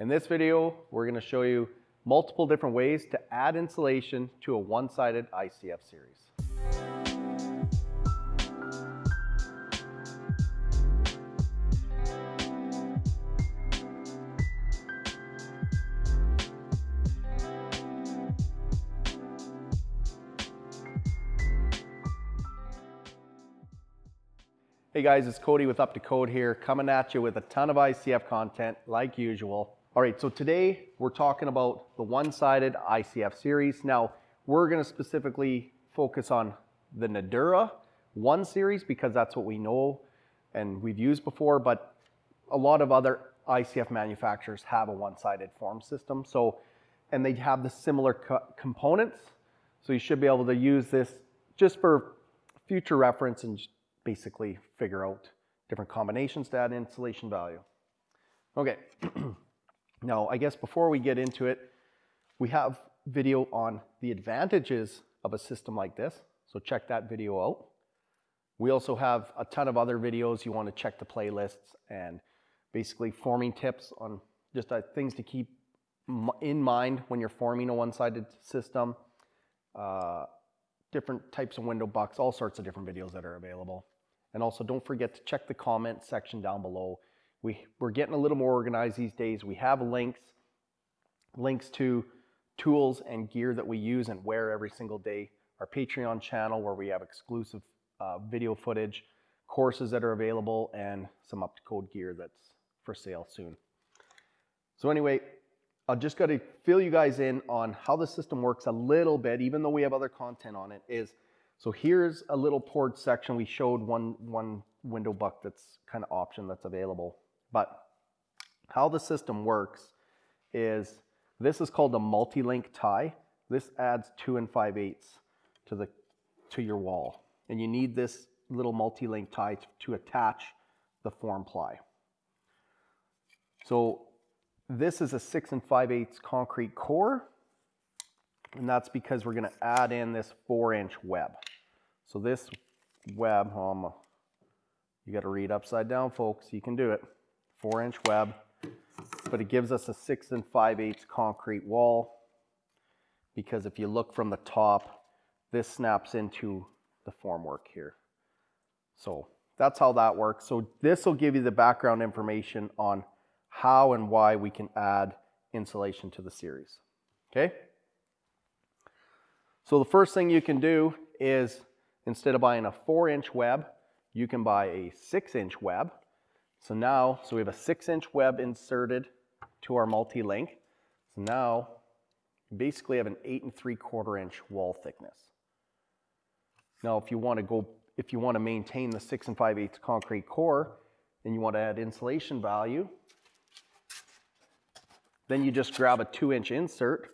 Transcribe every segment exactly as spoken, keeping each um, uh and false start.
In this video, we're going to show you multiple different ways to add insulation to a one-sided I C F series. Hey guys, it's Cody with Up To Kode here, coming at you with a ton of I C F content like usual. All right, so today we're talking about the one-sided I C F series. Now, we're gonna specifically focus on the Nudura One Series because that's what we know and we've used before, but a lot of other I C F manufacturers have a one-sided form system, so, and they have the similar co components, so you should be able to use this just for future reference and basically figure out different combinations to add insulation value. Okay, now I guess before we get into it, we have video on the advantages of a system like this, so check that video out. We also have a ton of other videos. You want to check the playlists and basically forming tips on just uh, things to keep in mind when you're forming a one-sided system. Uh, different types of window bucks, all sorts of different videos that are available. And also don't forget to check the comment section down below. We, we're getting a little more organized these days. We have links, links to tools and gear that we use and wear every single day. Our Patreon channel where we have exclusive uh, video footage, courses that are available, and some Up To Kode gear that's for sale soon. So anyway, I've just got to fill you guys in on how the system works a little bit, even though we have other content on it. Is so here's a little poured section. We showed one, one window buck that's kind of option that's available. But how the system works is this is called a multi-link tie. This adds two and five eighths to the to your wall. And you need this little multi-link tie to, to attach the form ply. So this is a six and five eighths concrete core, and that's because we're gonna add in this four inch web. So this web, um, you gotta read upside down, folks, you can do it. Four inch web, but it gives us a six and five eighths concrete wall because if you look from the top, this snaps into the formwork here. So that's how that works. So this will give you the background information on how and why we can add insulation to the series, okay? So the first thing you can do is, instead of buying a four inch web, you can buy a six inch web. So now, so we have a six inch web inserted to our multi-link. So now, you basically have an eight and three quarter inch wall thickness. Now, if you wanna go, if you wanna maintain the six and five eighths concrete core, and you wanna add insulation value, then you just grab a two inch insert.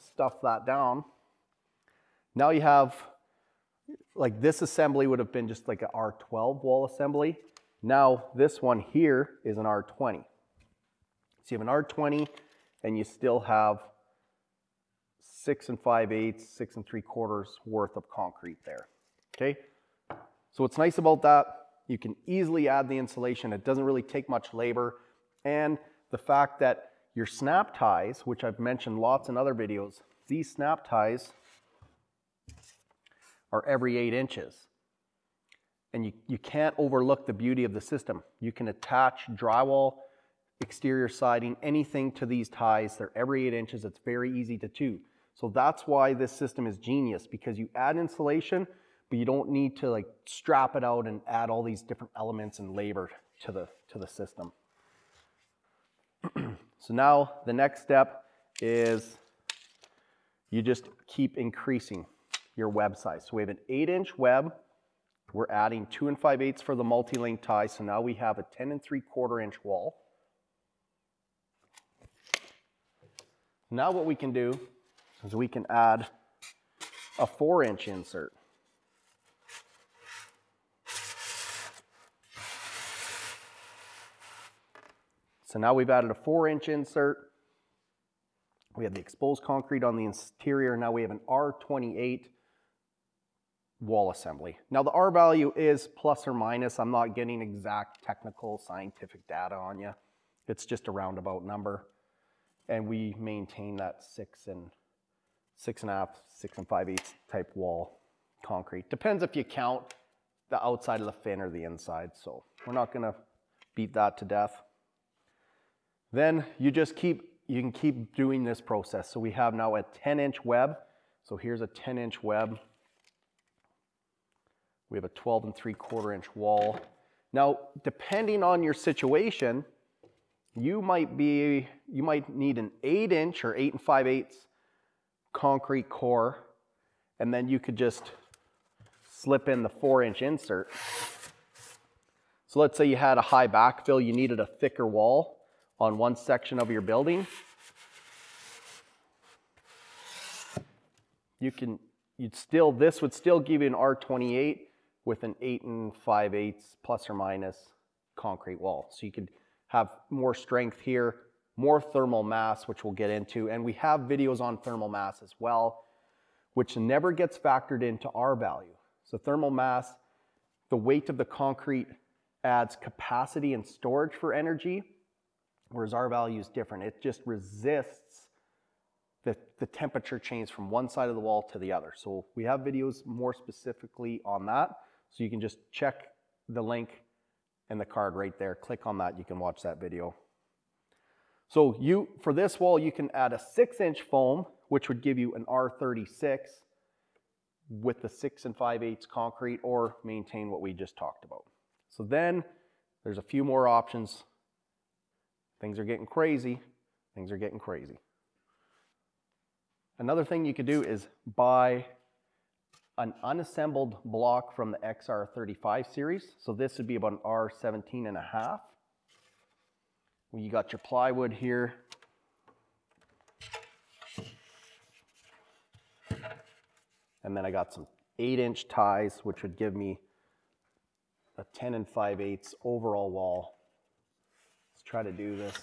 Stuff that down. Now you have, like this assembly would have been just like an R twelve wall assembly. Now this one here is an R twenty. So you have an R twenty and you still have six and five eighths, six and three quarters worth of concrete there, okay? So what's nice about that, you can easily add the insulation. It doesn't really take much labor. And the fact that your snap ties, which I've mentioned lots in other videos, these snap ties are every eight inches. And you, you can't overlook the beauty of the system. You can attach drywall, exterior siding, anything to these ties. They're every eight inches. It's very easy to do. So that's why this system is genius, because you add insulation, but you don't need to like strap it out and add all these different elements and labor to the, to the system. So now the next step is you just keep increasing your web size. So we have an eight inch web. We're adding two and five eighths for the multi-link tie. So now we have a ten and three quarter inch wall. Now what we can do is we can add a four inch insert. So now we've added a four inch insert. We have the exposed concrete on the interior. Now we have an R twenty-eight wall assembly. Now the R value is plus or minus. I'm not getting exact technical scientific data on you. It's just a roundabout number. And we maintain that six and six and a half, six and five eighths type wall concrete. Depends if you count the outside of the fin or the inside. So we're not gonna beat that to death. Then you just keep, you can keep doing this process. So we have now a ten inch web. So here's a ten inch web. We have a twelve and three quarter inch wall. Now, depending on your situation, you might be, you might need an eight inch or eight and five eighths concrete core. And then you could just slip in the four inch insert. So let's say you had a high backfill, you needed a thicker wall on one section of your building. You can, you'd still, this would still give you an R twenty-eight with an eight and five eighths plus or minus concrete wall. So you could have more strength here, more thermal mass, which we'll get into. And we have videos on thermal mass as well, which never gets factored into R value. So thermal mass, the weight of the concrete adds capacity and storage for energy, whereas R value is different. It just resists the, the temperature change from one side of the wall to the other. So we have videos more specifically on that. So you can just check the link and the card right there. Click on that, you can watch that video. So you, for this wall, you can add a six inch foam, which would give you an R thirty-six with the six and five eighths concrete, or maintain what we just talked about. So then there's a few more options. Things are getting crazy. Things are getting crazy. Another thing you could do is buy an unassembled block from the X R thirty-five series. So this would be about an R seventeen and a half. Well, you got your plywood here. And then I got some eight inch ties, which would give me a ten and five eighths overall wall. Let's try to do this.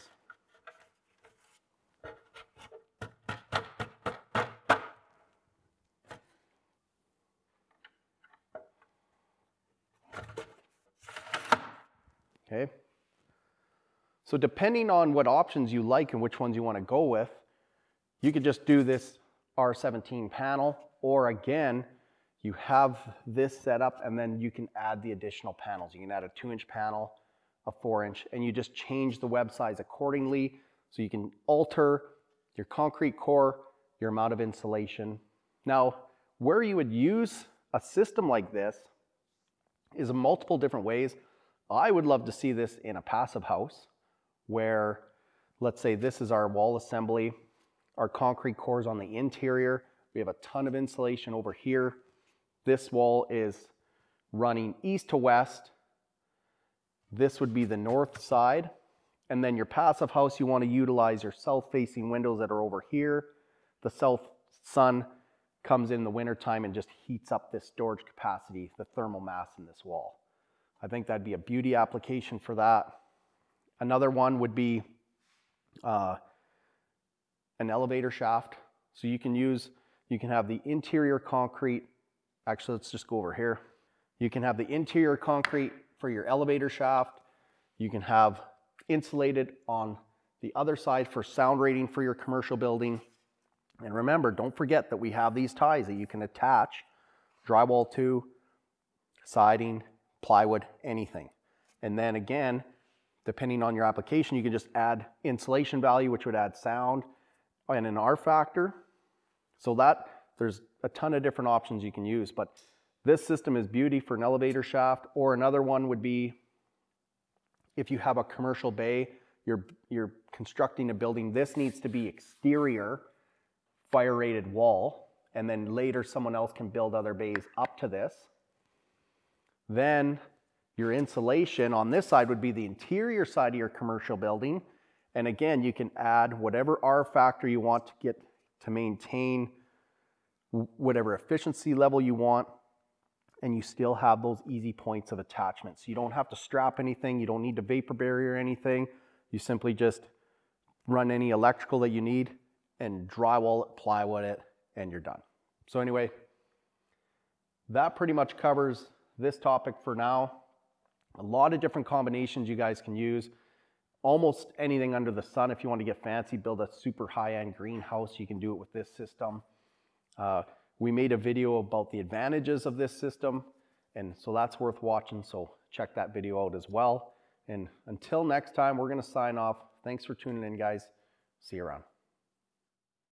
Okay. So depending on what options you like and which ones you want to go with, you could just do this R seventeen panel, or again, you have this set up and then you can add the additional panels. You can add a two inch panel, a four inch, and you just change the web size accordingly. So you can alter your concrete core, your amount of insulation. Now, where you would use a system like this is in multiple different ways. I would love to see this in a passive house where, let's say this is our wall assembly, our concrete cores on the interior. We have a ton of insulation over here. This wall is running east to west. This would be the north side. And then your passive house, you want to utilize your south-facing windows that are over here. The south sun comes in the wintertime and just heats up this storage capacity, the thermal mass in this wall. I think that'd be a beauty application for that. Another one would be uh, an elevator shaft. So you can use, you can have the interior concrete. Actually, let's just go over here. You can have the interior concrete for your elevator shaft. You can have insulated on the other side for sound rating for your commercial building. And remember, don't forget that we have these ties that you can attach drywall to, siding, plywood, anything. And then again, depending on your application, you can just add insulation value, which would add sound and an R factor. So that, there's a ton of different options you can use, but this system is beauty for an elevator shaft. Or another one would be if you have a commercial bay, you're, you're constructing a building, this needs to be exterior fire rated wall, and then later someone else can build other bays up to this. Then your insulation on this side would be the interior side of your commercial building. And again, you can add whatever R factor you want to get to maintain whatever efficiency level you want. And you still have those easy points of attachment. So you don't have to strap anything. You don't need to vapor barrier anything. You simply just run any electrical that you need and drywall it, plywood it, and you're done. So anyway, that pretty much covers this topic for now. A lot of different combinations you guys can use. Almost anything under the sun. If you want to get fancy, build a super high-end greenhouse, you can do it with this system. Uh, we made a video about the advantages of this system, and so that's worth watching, so check that video out as well. And until next time, we're going to sign off. Thanks for tuning in, guys. See you around.